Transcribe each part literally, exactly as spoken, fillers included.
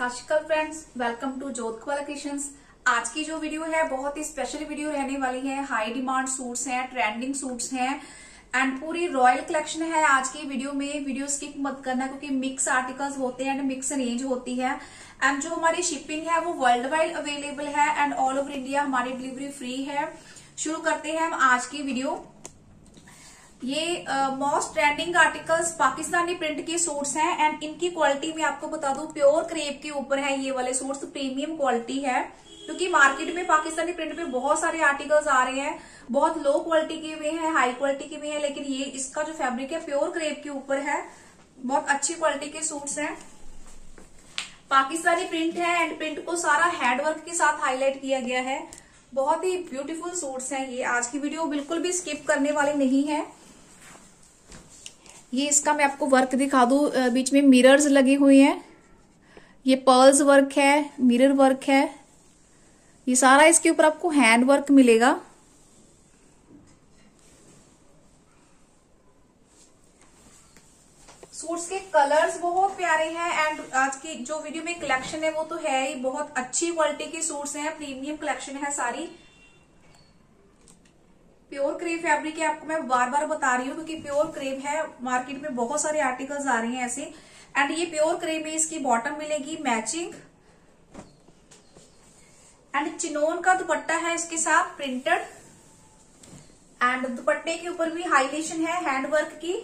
सत श्री अकाल फ्रेंड्स, वेलकम टू ज्योत वाला क्रिएशंस। आज की जो वीडियो है बहुत ही स्पेशल वीडियो रहने वाली है। हाई डिमांड सूट्स हैं, ट्रेंडिंग सूट्स हैं एंड पूरी रॉयल कलेक्शन है आज की वीडियो में। वीडियो स्किप मत करना क्योंकि मिक्स आर्टिकल्स होते हैं एंड मिक्स रेंज होती है। एंड जो हमारी शिपिंग है वो वर्ल्ड वाइड अवेलेबल है एंड ऑल ओवर इंडिया हमारी डिलीवरी फ्री है। शुरू करते हैं हम आज की वीडियो। ये most trending articles Pakistani print के सूट्स हैं एंड इनकी क्वालिटी मैं आपको बता दूं, प्योर क्रेप के ऊपर है ये वाले सूट्स, प्रीमियम क्वालिटी है। क्योंकि मार्केट में पाकिस्तानी प्रिंट पे बहुत सारे आर्टिकल्स आ रहे हैं, बहुत लो क्वालिटी के भी हैं, हाई क्वालिटी के भी हैं, लेकिन ये इसका जो फैब्रिक है प्योर क्रेप के ऊपर है। बहुत अच्छी क्वालिटी के सूट्स हैं, पाकिस्तानी प्रिंट है एंड प्रिंट को सारा हैंडवर्क के साथ हाईलाइट किया गया है। बहुत ही ब्यूटीफुल सूट्स हैं ये। आज की वीडियो बिल्कुल भी स्किप करने वाली नहीं है। ये इसका मैं आपको वर्क दिखा दूं, बीच में मिरर्स लगे हुए हैं, ये पर्ल्स वर्क है, मिरर वर्क है, ये सारा इसके ऊपर आपको हैंड वर्क मिलेगा। सूट्स के कलर्स बहुत प्यारे हैं एंड आज की जो वीडियो में कलेक्शन है वो तो है ही, बहुत अच्छी क्वालिटी के सूट्स हैं, प्रीमियम कलेक्शन है सारी। प्योर क्रेप फैब्रिक है, आपको मैं बार बार बता रही हूँ क्योंकि प्योर क्रेप है, मार्केट में बहुत सारे आर्टिकल्स आ रहे हैं ऐसे। एंड ये प्योर क्रेप में इसकी बॉटम मिलेगी मैचिंग एंड चिनोन का दुपट्टा है इसके साथ प्रिंटेड एंड दुपट्टे के ऊपर भी हाईलाइटेशन है हैंडवर्क की,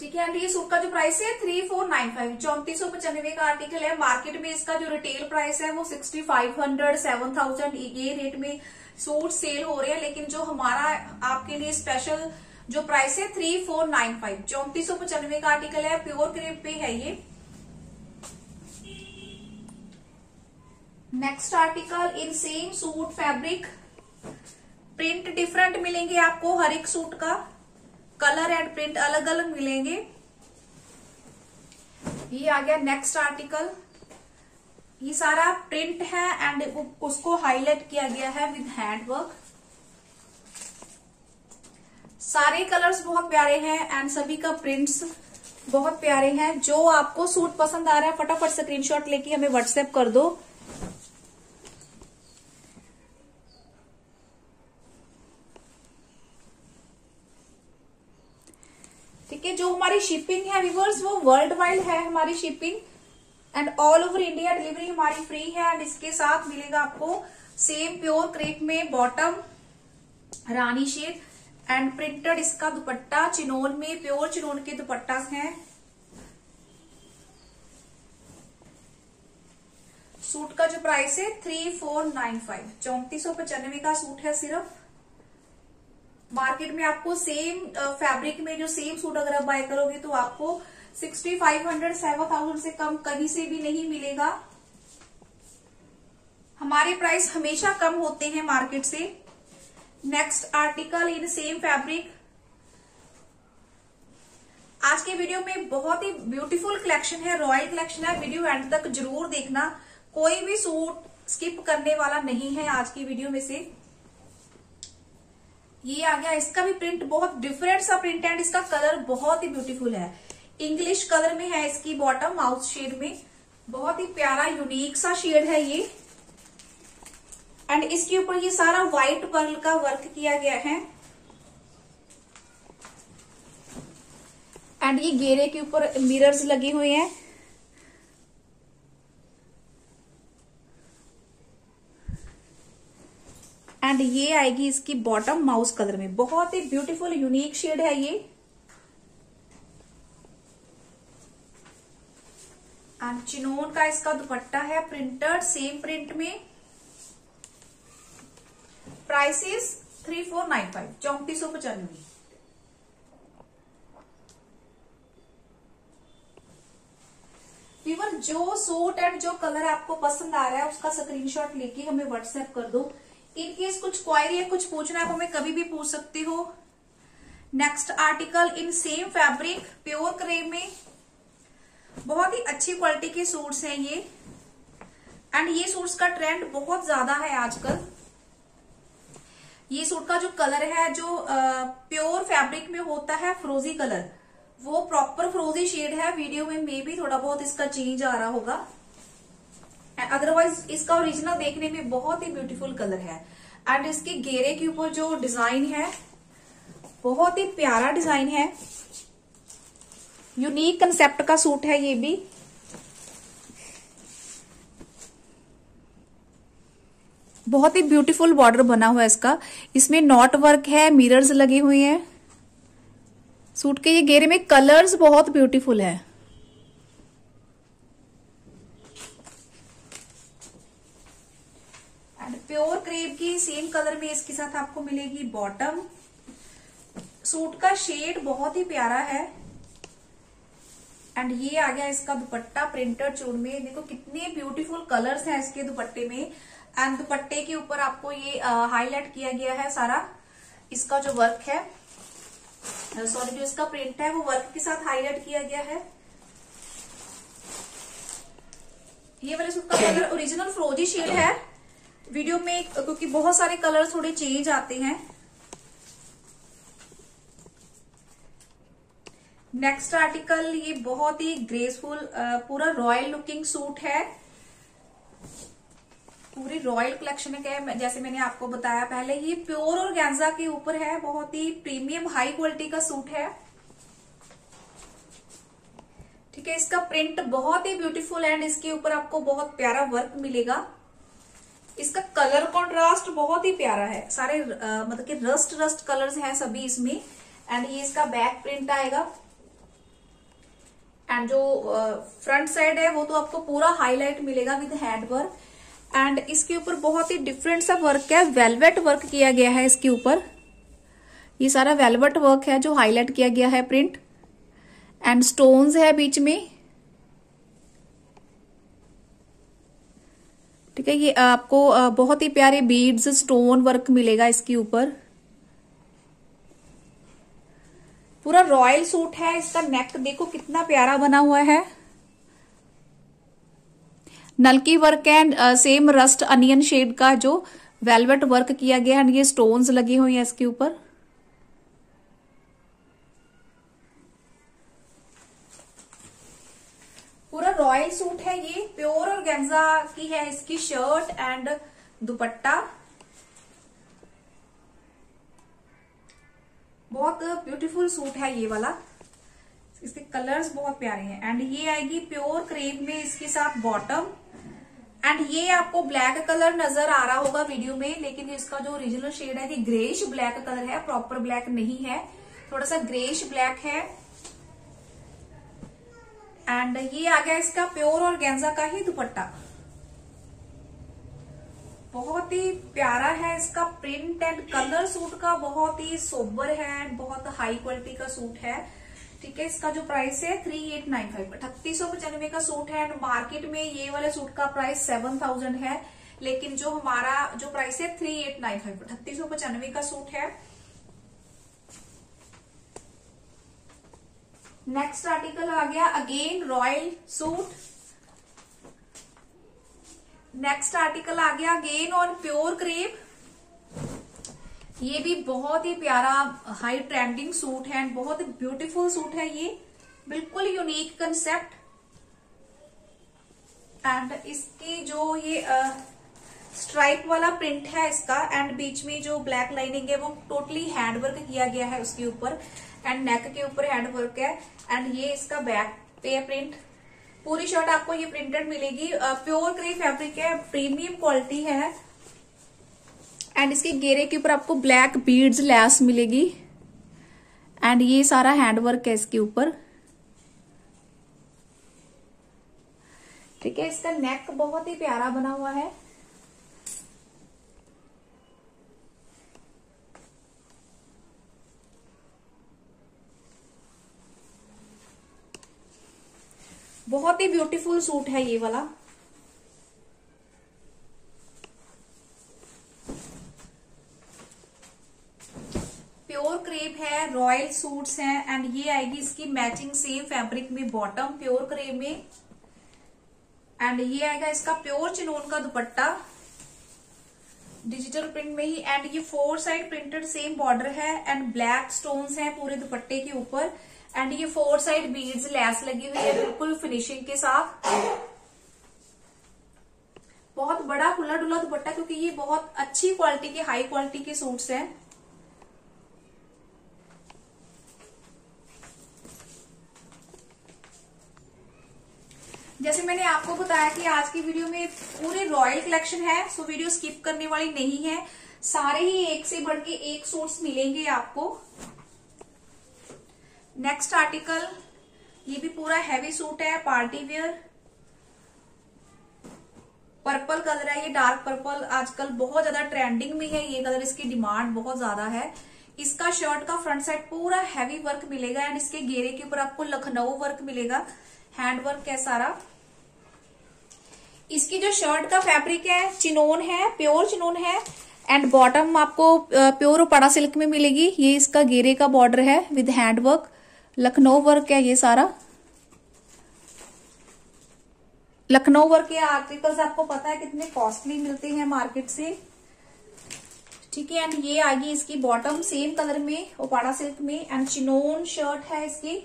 ठीक है। एंड ये सूट का जो प्राइस है थ्री फोर नाइन फाइव चौंतीस सौ पचानवे का आर्टिकल है। मार्केट में इसका जो रिटेल प्राइस है वो sixty five hundred seven thousand ये रेट में सूट सेल हो रहे हैं, लेकिन जो हमारा आपके लिए स्पेशल जो प्राइस है थ्री फोर नाइन फाइव चौंतीस सौ पचानवे का आर्टिकल है। प्योर क्रेप पे है ये। Next article in same suit fabric, print different मिलेंगे आपको, हर एक सूट का कलर एंड प्रिंट अलग अलग मिलेंगे। ये आ गया नेक्स्ट आर्टिकल, ये सारा प्रिंट है एंड उसको हाईलाइट किया गया है विद हैंडवर्क। सारे कलर्स बहुत प्यारे हैं एंड सभी का प्रिंट्स बहुत प्यारे हैं। जो आपको सूट पसंद आ रहा है फटाफट स्क्रीनशॉट लेके हमें व्हाट्सएप कर दो। जो हमारी शिपिंग है व्यूअर्स वो वर्ल्ड वाइड है हमारी shipping and all over India delivery हमारी फ्री है। एंड इसके साथ मिलेगा आपको सेम प्योर क्रेप में बॉटम रानी शेड एंड प्रिंटेड इसका दुपट्टा, चिनोन में प्योर चिनोन के दुपट्टा हैं। सूट का जो प्राइस है थ्री फोर नाइन फाइव चौंतीस सौ पचानवे का सूट है सिर्फ। मार्केट में आपको सेम फैब्रिक में जो सेम सूट अगर आप बाय करोगे तो आपको sixty five hundred seven thousand से कम कहीं से भी नहीं मिलेगा। हमारे प्राइस हमेशा कम होते हैं मार्केट से। Next article in same fabric. आज के वीडियो में बहुत ही ब्यूटीफुल कलेक्शन है, रॉयल कलेक्शन है। वीडियो एंड तक जरूर देखना, कोई भी सूट स्किप करने वाला नहीं है आज की वीडियो में से। ये आ गया, इसका भी प्रिंट बहुत डिफरेंट सा प्रिंट है एंड इसका कलर बहुत ही ब्यूटीफुल है, इंग्लिश कलर में है इसकी बॉटम माउथ शेड में, बहुत ही प्यारा यूनिक सा शेड है ये। एंड इसके ऊपर ये सारा व्हाइट पर्ल का वर्क किया गया है एंड ये घेरे के ऊपर मिरर्स लगे हुए हैं। एंड ये आएगी इसकी बॉटम माउस कलर में, बहुत ही ब्यूटीफुल यूनिक शेड है ये। एंड चिनोन का इसका दुपट्टा है प्रिंटेड सेम प्रिंट में। Price is three four nine five चौंतीस सौ पचानवे। व्यूअर जो सूट एंड जो कलर आपको पसंद आ रहा है उसका स्क्रीनशॉट लेके हमें व्हाट्सएप कर दो। इन केस कुछ क्वायरी है, कुछ पूछना आप हमें कभी भी पूछ सकते हो। Next article in same fabric, pure crepe में, बहुत ही अच्छी क्वालिटी के सूट्स हैं ये। एंड ये सूट्स का ट्रेंड बहुत ज्यादा है आजकल। ये सूट का जो कलर है जो आ, प्योर फैब्रिक में होता है फ्रोजी कलर, वो प्रॉपर फिरोजी शेड है। वीडियो में मे भी थोड़ा बहुत इसका चेंज आ रहा होगा, अदरवाइज इसका ओरिजिनल देखने में बहुत ही ब्यूटीफुल कलर है। एंड इसके घेरे के ऊपर जो डिजाइन है बहुत ही प्यारा डिजाइन है, यूनिक कंसेप्ट का सूट है ये भी। बहुत ही ब्यूटीफुल बॉर्डर बना हुआ है इसका, इसमें नॉट वर्क है, मिरर्स लगे हुए हैं। सूट के ये घेरे में कलर्स बहुत ब्यूटीफुल है। एंड प्योर क्रेप की सेम कलर में इसके साथ आपको मिलेगी बॉटम। सूट का शेड बहुत ही प्यारा है। एंड ये आ गया इसका दुपट्टा प्रिंटेड चूड़ में। देखो कितने ब्यूटीफुल कलर्स हैं इसके दुपट्टे में। एंड दुपट्टे के ऊपर आपको ये हाईलाइट किया गया है सारा, इसका जो वर्क है, सॉरी जो इसका प्रिंट है वो वर्क के साथ हाईलाइट किया गया है। ये वाला सूट का कलर ओरिजिनल फिरोजी शेड है। वीडियो में क्योंकि बहुत सारे कलर थोड़े चेंज आते हैं। नेक्स्ट आर्टिकल ये बहुत ही ग्रेसफुल पूरा रॉयल लुकिंग सूट है, पूरी रॉयल कलेक्शन के। जैसे मैंने आपको बताया पहले, ये प्योर ऑर्गेन्जा के ऊपर है, बहुत ही प्रीमियम हाई क्वालिटी का सूट है, ठीक है। इसका प्रिंट बहुत ही ब्यूटीफुल एंड इसके ऊपर आपको बहुत प्यारा वर्क मिलेगा। इसका कलर कॉन्ट्रास्ट बहुत ही प्यारा है, सारे मतलब कि रस्ट रस्ट कलर्स हैं सभी इसमें। एंड ये इसका बैक प्रिंट आएगा। एंड जो फ्रंट साइड है वो तो आपको पूरा हाईलाइट मिलेगा विद हैंड वर्क। एंड इसके ऊपर बहुत ही डिफरेंट सा वर्क है, वेलवेट वर्क किया गया है इसके ऊपर। ये सारा वेलवेट वर्क है जो हाईलाइट किया गया है प्रिंट। एंड स्टोन्स है बीच में, ठीक है। ये आपको बहुत ही प्यारे बीड्स स्टोन वर्क मिलेगा इसके ऊपर। पूरा रॉयल सूट है। इसका नेक देखो कितना प्यारा बना हुआ है, नलकी work and same rust onion shade का जो वेलवेट वर्क किया गया है। एंड ये स्टोन्स लगी हुई हैं इसके ऊपर। पूरा रॉयल सूट है ये, प्योर ऑर्गेन्जा की है इसकी शर्ट एंड दुपट्टा। बहुत ब्यूटीफुल सूट है ये वाला, इसके कलर्स बहुत प्यारे हैं। एंड ये आएगी प्योर क्रेप में इसके साथ बॉटम। एंड ये आपको ब्लैक कलर नजर आ रहा होगा वीडियो में, लेकिन इसका जो ओरिजिनल शेड है ये ग्रेश ब्लैक कलर है, प्रॉपर ब्लैक नहीं है, थोड़ा सा ग्रेश ब्लैक है। एंड ये आ गया इसका प्योर ऑर्गेन्जा का ही दुपट्टा। बहुत ही प्यारा है इसका प्रिंट एंड कलर। सूट का बहुत ही सोबर है एंड बहुत हाई क्वालिटी का सूट है, ठीक है। इसका जो प्राइस है थ्री एट नाइन फाइव अठतीस सौ पचानवे का सूट है। एंड मार्केट में ये वाले सूट का प्राइस सेवन थाउजेंड है, लेकिन जो हमारा जो प्राइस है थ्री एट नाइन फाइव अठतीस सौ पचानवे का सूट है। नेक्स्ट आर्टिकल आ गया again royal suit. Next article आ गया अगेन ऑन प्योर क्रेप। ये भी बहुत ही प्यारा हाई ट्रेंडिंग सूट है एंड बहुत ब्यूटीफुल सूट है ये, बिल्कुल यूनिक कंसेप्ट। एंड इसकी जो ये स्ट्राइप वाला प्रिंट है इसका, एंड बीच में जो ब्लैक लाइनिंग है वो टोटली हैंडवर्क किया गया है उसके ऊपर। एंड नेक के ऊपर हैंडवर्क है। एंड ये इसका बैक पे है प्रिंट। पूरी शर्ट आपको ये प्रिंटेड मिलेगी, प्योर ग्रे फैब्रिक है, प्रीमियम क्वालिटी है। एंड इसके घेरे के ऊपर आपको ब्लैक बीड्स लैस मिलेगी। एंड ये सारा हैंडवर्क है इसके ऊपर, ठीक है। इसका नेक बहुत ही प्यारा बना हुआ है। बहुत ही ब्यूटीफुल सूट है ये वाला। प्योर क्रेप है, रॉयल सूट्स हैं। एंड ये आएगी इसकी मैचिंग सेम फैब्रिक में बॉटम प्योर क्रेप में। एंड ये आएगा इसका प्योर चिनोन का दुपट्टा डिजिटल प्रिंट में ही। एंड ये four side printed same border है एंड ब्लैक स्टोन्स हैं पूरे दुपट्टे के ऊपर। एंड ये फोर साइड बीड्स लेस लगी हुई है बिल्कुल फिनिशिंग के साथ। बहुत बड़ा खुला डुला दुपट्टा, क्योंकि ये बहुत अच्छी क्वालिटी के हाई क्वालिटी के सूट्स हैं। जैसे मैंने आपको बताया कि आज की वीडियो में पूरे रॉयल कलेक्शन है, सो वीडियो स्किप करने वाली नहीं है। सारे ही एक से बढ़ के एक सूट्स मिलेंगे आपको। नेक्स्ट आर्टिकल, ये भी पूरा हैवी सूट है, पार्टी वेयर, पर्पल कलर है, ये डार्क पर्पल आजकल बहुत ज्यादा ट्रेंडिंग में है, ये कलर इसकी डिमांड बहुत ज्यादा है। इसका शर्ट का फ्रंट साइड पूरा हैवी वर्क मिलेगा एंड इसके घेरे के ऊपर आपको लखनऊ वर्क मिलेगा, हैंड वर्क है सारा। इसकी जो शर्ट का फैब्रिक है चिनोन है, प्योर चिनोन है एंड बॉटम आपको प्योर पाड़ा सिल्क में मिलेगी। ये इसका घेरे का बॉर्डर है with hand work, Lucknow work है, ये सारा लखनऊ वर्क। ये आर्टिकल्स आपको पता है कितने कॉस्टली मिलते हैं मार्केट से, ठीक है। एंड ये आ गई इसकी बॉटम सेम कलर में ओपाड़ा सिल्क में एंड चिनोन शर्ट है इसकी,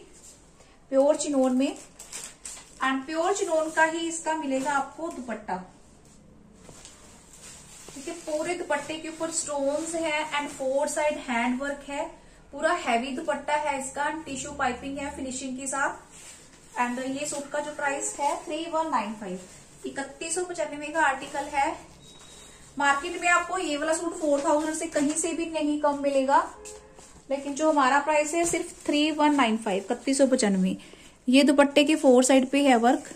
प्योर चिनोन में एंड प्योर चिनोन का ही इसका मिलेगा आपको दुपट्टा, ठीक है। पूरे दुपट्टे के ऊपर स्टोन्स है and four side hand work है, पूरा हैवी दुपट्टा है इसका, टिश्यू पाइपिंग है फिनिशिंग के साथ। एंड ये सूट का जो प्राइस है थ्री वन नाइन फाइव, इकतीस सौ पचानवे का आर्टिकल है। मार्केट में आपको ये वाला सूट फोर थाउजेंड से कहीं से भी नहीं कम मिलेगा, लेकिन जो हमारा प्राइस है सिर्फ थ्री वन नाइन फाइव, इकतीस सौ पचानवे। ये दुपट्टे के फोर साइड पे है वर्क,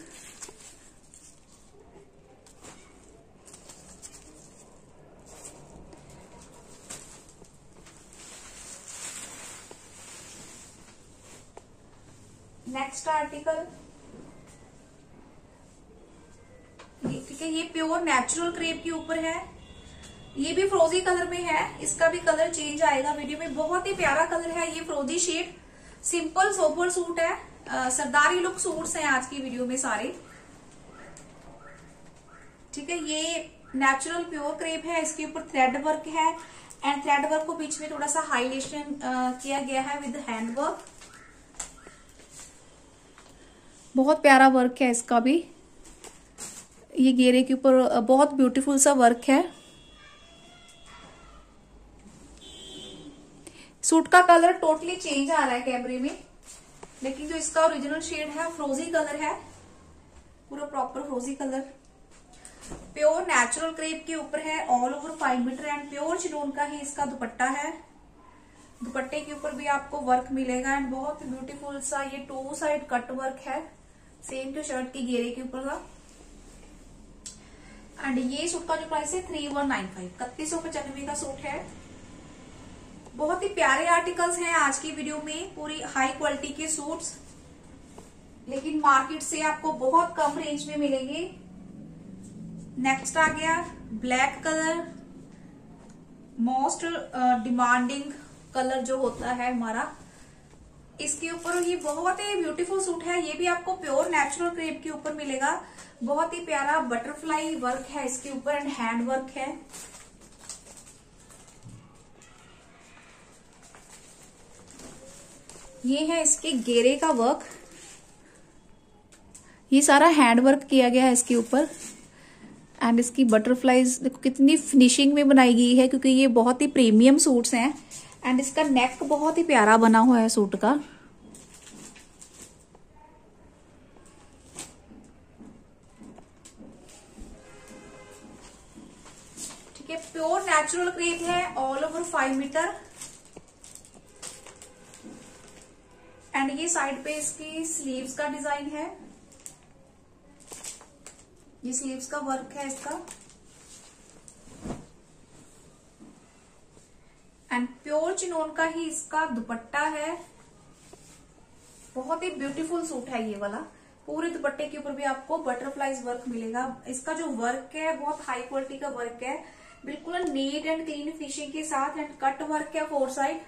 नेक्स्ट आर्टिकल, ठीक है। ये प्योर नेचुरल क्रेप के ऊपर है, ये भी फ्रोजी कलर में है, इसका भी कलर चेंज आएगा वीडियो में, बहुत ही प्यारा कलर है ये फ्रोजी शेड। सिंपल सोबर सूट है, आ, सरदारी लुक सूट्स हैं आज की वीडियो में सारे, ठीक है। ये नेचुरल प्योर क्रेप है, इसके ऊपर थ्रेड वर्क है एंड थ्रेड वर्क को बीच में थोड़ा सा हाइलाइटेशन किया गया है विद हैंड वर्क, बहुत प्यारा वर्क है इसका भी। ये घेरे के ऊपर बहुत ब्यूटीफुल सा वर्क है। सूट का कलर टोटली चेंज आ रहा है कैमरे में, लेकिन जो इसका ओरिजिनल शेड है फ्रोजी कलर है, पूरा प्रॉपर फ्रोजी कलर, प्योर नेचुरल क्रेप के ऊपर है, all over five metre and pure chinon का ही इसका दुपट्टा है। दुपट्टे के ऊपर भी आपको वर्क मिलेगा एंड बहुत ब्यूटीफुल सा ये टू साइड कट वर्क है, सेम जो शर्ट के घेरे के ऊपर था। एंड ये सूट का जो प्राइस है थ्री वन नाइन फाइव इकतीस सौ पचानवे का सूट है। बहुत ही प्यारे आर्टिकल्स हैं आज की वीडियो में, पूरी हाई क्वालिटी के सूट्स, लेकिन मार्केट से आपको बहुत कम रेंज में मिलेंगे। नेक्स्ट आ गया black colour, most demanding colour जो होता है हमारा। इसके ऊपर ये बहुत ही ब्यूटीफुल सूट है, ये भी आपको प्योर नेचुरल क्रेप के ऊपर मिलेगा, बहुत ही प्यारा बटरफ्लाई वर्क है इसके ऊपर एंड हैंड वर्क है। ये है इसके घेरे का वर्क, ये सारा हैंड वर्क किया गया है इसके ऊपर एंड इसकी बटरफ्लाईज देखो कितनी फिनिशिंग में बनाई गई है, क्योंकि ये बहुत ही प्रीमियम सूट्स हैं एंड इसका नेक बहुत ही प्यारा बना हुआ है सूट का। ठीक है, प्योर नेचुरल क्रेप है, all over five metre and ये साइड पे इसकी स्लीव्स का डिजाइन है, ये स्लीव्स का वर्क है इसका एंड प्योर चिनोन का ही इसका दुपट्टा है। बहुत ही ब्यूटीफुल सूट है ये वाला, पूरे दुपट्टे के ऊपर भी आपको बटरफ्लाईज वर्क मिलेगा, इसका जो वर्क है बहुत हाई क्वालिटी का वर्क है, बिल्कुल नीट एंड क्लीन फिनिशिंग के साथ एंड कट वर्क है फोर साइड।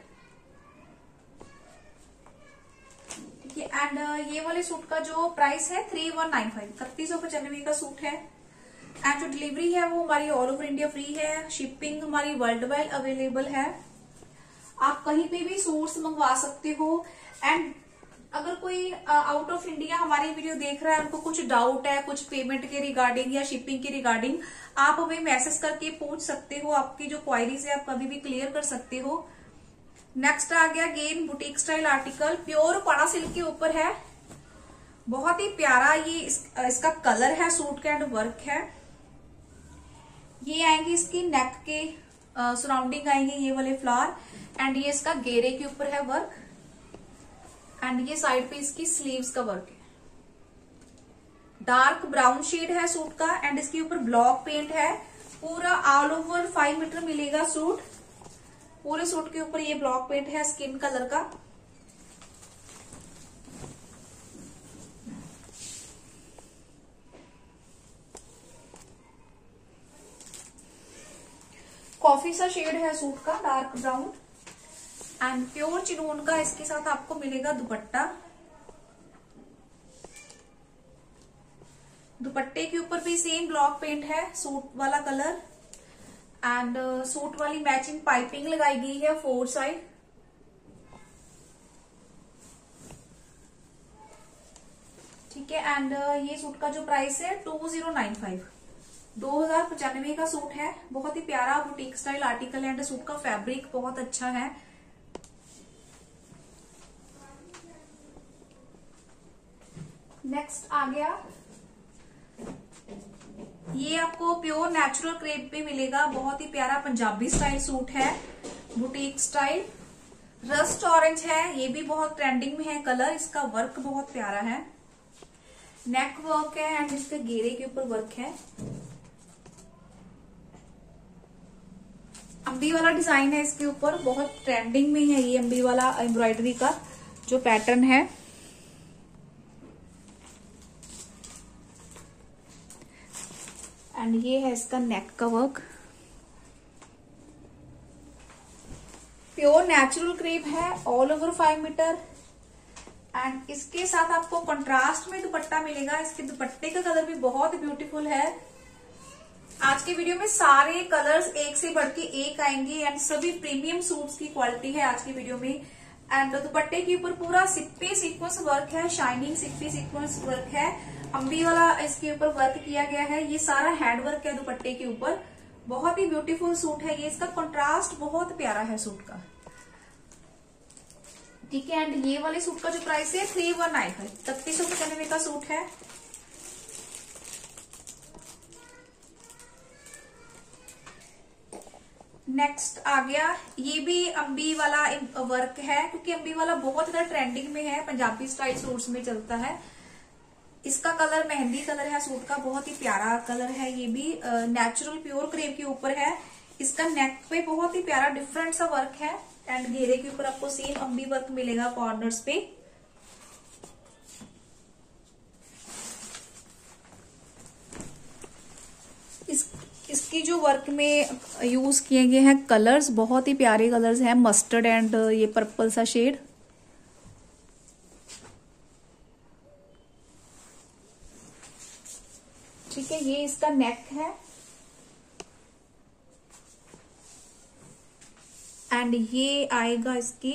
एंड ये वाले सूट का जो प्राइस है थ्री वन नाइन फाइव इकतीस सौ पचानवे का सूट है। एंड जो डिलीवरी है वो हमारी ऑल ओवर इंडिया फ्री है, शिपिंग हमारी वर्ल्ड वाइड अवेलेबल है, आप कहीं पे भी सूट्स मंगवा सकते हो। एंड अगर कोई आउट ऑफ इंडिया हमारी वीडियो देख रहा है, उनको कुछ डाउट है कुछ पेमेंट के रिगार्डिंग या शिपिंग के रिगार्डिंग, आप हमें मैसेज करके पूछ सकते हो। आपकी जो क्वायरीज है आप कभी भी क्लियर कर सकते हो। नेक्स्ट आ गया again boutique style article, pure पाड़ा सिल्क के ऊपर है। बहुत ही प्यारा ये इस, इसका कलर है, सूट का एंड वर्क है। ये आएंगे इसकी नेक के सराउंडिंग आएंगे ये वाले फ्लावर, एंड ये इसका घेरे के ऊपर है वर्क, एंड ये साइड पे इसकी स्लीव्स का वर्क है। डार्क ब्राउन शेड है सूट का, एंड इसके ऊपर ब्लॉक पेंट है। पूरा ऑल ओवर फाइव मीटर मिलेगा सूट, पूरे सूट के ऊपर ये ब्लॉक पेंट है स्किन कलर का। कॉफी सा शेड है सूट का, dark brown, and pure chinon का इसके साथ आपको मिलेगा दुपट्टा। दुपट्टे के ऊपर भी सेम ब्लॉक पेंट है, सूट वाला कलर, एंड सूट वाली मैचिंग पाइपिंग लगाई गई है फोर साइड। ठीक है, एंड ये सूट का जो प्राइस है टू जीरो नाइन फाइव, दो हजार पचानवे का सूट है। बहुत ही प्यारा बुटीक स्टाइल आर्टिकल है, एंड सूट का फैब्रिक बहुत अच्छा है। नेक्स्ट आ गया, ये आपको प्योर नेचुरल क्रेप पे मिलेगा। बहुत ही प्यारा पंजाबी स्टाइल सूट है, बुटीक स्टाइल। रस्ट ऑरेंज है, ये भी बहुत ट्रेंडिंग में है कलर, इसका वर्क बहुत प्यारा है। नेक वर्क है एंड इसके घेरे के ऊपर वर्क है। अम्बी वाला डिजाइन है इसके ऊपर, बहुत ट्रेंडिंग में है ये अम्बी वाला एम्ब्रॉयडरी का जो पैटर्न है। एंड ये है इसका नेक का वर्क, प्योर नेचुरल क्रेप है, all over five metre. And इसके साथ आपको कंट्रास्ट में दुपट्टा मिलेगा। इसके दुपट्टे का कलर भी बहुत ब्यूटीफुल है। आज के वीडियो में सारे कलर्स एक से बढ़ के एक आएंगे, एंड सभी प्रीमियम सूट्स की क्वालिटी है आज की वीडियो में। एंड दुपट्टे के ऊपर पूरा सिक्पे सीक्वेंस वर्क है, शाइनिंग सिक्पे सीक्वेंस वर्क है, अम्बी वाला इसके ऊपर वर्क किया गया है। ये सारा हैंड वर्क है दुपट्टे के ऊपर, बहुत ही ब्यूटीफुल सूट है ये। इसका कंट्रास्ट बहुत प्यारा है सूट का। ठीक है, एंड ये वाले सूट का जो प्राइस है थ्री वन नाइन फाइव तत्तीस सौ पचानवे का सूट है। नेक्स्ट आ गया, ये भी अम्बी वाला वर्क है, क्योंकि अम्बी वाला बहुत ज्यादा ट्रेंडिंग में है, पंजाबी स्टाइल सूट्स में चलता है। इसका कलर मेहंदी कलर है सूट का, बहुत ही प्यारा कलर है। ये भी नेचुरल प्योर क्रेप के ऊपर है। इसका नेक पे बहुत ही प्यारा डिफरेंट सा वर्क है, एंड घेरे के ऊपर आपको सेम अम्बी वर्क मिलेगा कॉर्नर्स पे। इस इसकी जो वर्क में यूज किए गए हैं कलर्स, बहुत ही प्यारे कलर्स हैं, मस्टर्ड एंड ये पर्पल सा शेड। ठीक है, ये इसका नेक है, एंड ये आएगा इसकी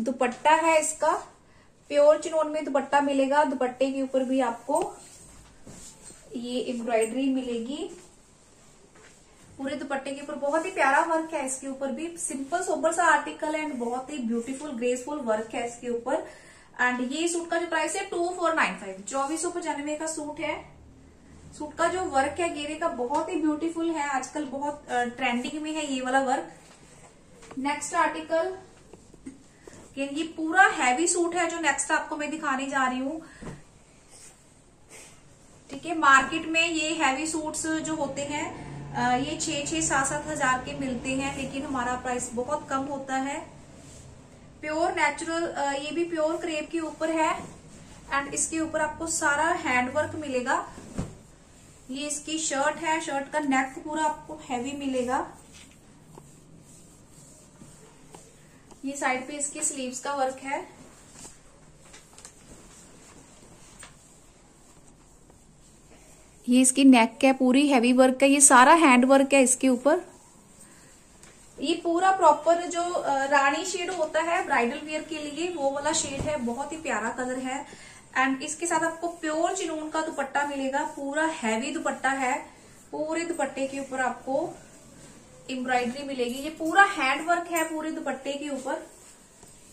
दुपट्टा है इसका, प्योर चिनोन में दुपट्टा मिलेगा। दुपट्टे के ऊपर भी आपको ये एम्ब्रॉयडरी मिलेगी पूरे दुपट्टे के ऊपर, बहुत ही प्यारा वर्क है इसके ऊपर भी। सिंपल सोबर सा आर्टिकल है, एंड बहुत ही ब्यूटीफुल ग्रेसफुल वर्क है इसके ऊपर। एंड ये सूट का जो प्राइस है टू फोर नाइन फाइव, चौबीस सौ पचानवे का सूट है। सूट का जो वर्क है घेरे का बहुत ही ब्यूटीफुल है, आजकल बहुत ट्रेंडिंग में है ये वाला वर्क। नेक्स्ट आर्टिकल, ये पूरा हैवी सूट है जो नेक्स्ट आपको मैं दिखाने जा रही हूँ। ठीक है, मार्केट में ये हैवी सूट्स जो होते हैं ये छह छह सात सात हजार के मिलते हैं, लेकिन हमारा प्राइस बहुत कम होता है। प्योर नेचुरल, ये भी प्योर क्रेप के ऊपर है, एंड इसके ऊपर आपको सारा हैंडवर्क मिलेगा। ये इसकी शर्ट है, शर्ट का नेक पूरा आपको हैवी मिलेगा। ये साइड पे इसके स्लीव्स का वर्क है। ये इसकी नेक है, पूरी हैवी वर्क है, ये सारा हैंड वर्क है इसके ऊपर। ये पूरा प्रॉपर जो रानी शेड होता है ब्राइडल वेयर के लिए वो वाला शेड है, बहुत ही प्यारा कलर है। एंड इसके साथ आपको प्योर चिनून का दुपट्टा मिलेगा, पूरा हैवी दुपट्टा है। पूरे दुपट्टे के ऊपर आपको एम्ब्रॉयडरी मिलेगी, ये पूरा हैंडवर्क है पूरे दुपट्टे के ऊपर।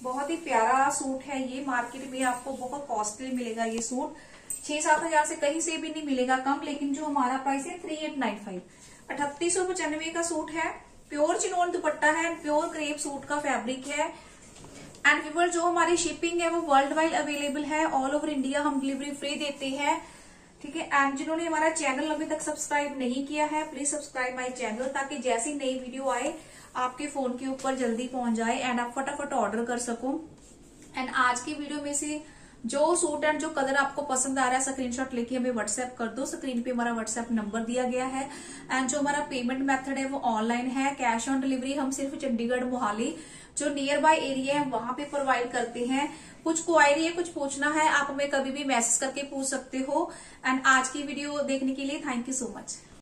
बहुत ही प्यारा सूट है ये, मार्केट में आपको बहुत कॉस्टली मिलेगा ये सूट, छह सात हजार से कहीं से भी नहीं मिलेगा कम। लेकिन जो हमारा प्राइस है थ्री एट नाइन फाइव अठतीस सौ पचानवे का सूट है। प्योर चिनोन दुपट्टा है, प्योर क्रेप सूट का फैब्रिक है। एंड व्यूअर जो हमारी शिपिंग है वो वर्ल्ड वाइड अवेलेबल है, ऑल ओवर इंडिया हम डिलीवरी फ्री देते हैं, ठीक है। एंड जिन्होंने हमारा चैनल अभी तक सब्सक्राइब नहीं किया है प्लीज सब्सक्राइब माय चैनल, ताकि जैसी नई वीडियो आए आपके फोन के ऊपर जल्दी पहुंच जाए एंड आप फटाफट ऑर्डर कर सको। एंड आज की वीडियो में से जो सूट एंड जो कलर आपको पसंद आ रहा है स्क्रीनशॉट लेके हमें व्हाट्सएप कर दो, स्क्रीन पे हमारा व्हाट्सएप नंबर दिया गया है। एंड जो हमारा पेमेंट मेथड है वो ऑनलाइन है, कैश ऑन डिलीवरी हम सिर्फ चंडीगढ़ मोहाली जो नियर बाय एरिया है वहां पे प्रोवाइड करते हैं। कुछ क्वायरी है, कुछ पूछना है आप हमें कभी भी मैसेज करके पूछ सकते हो। एंड आज की वीडियो देखने के लिए थैंक यू सो मच।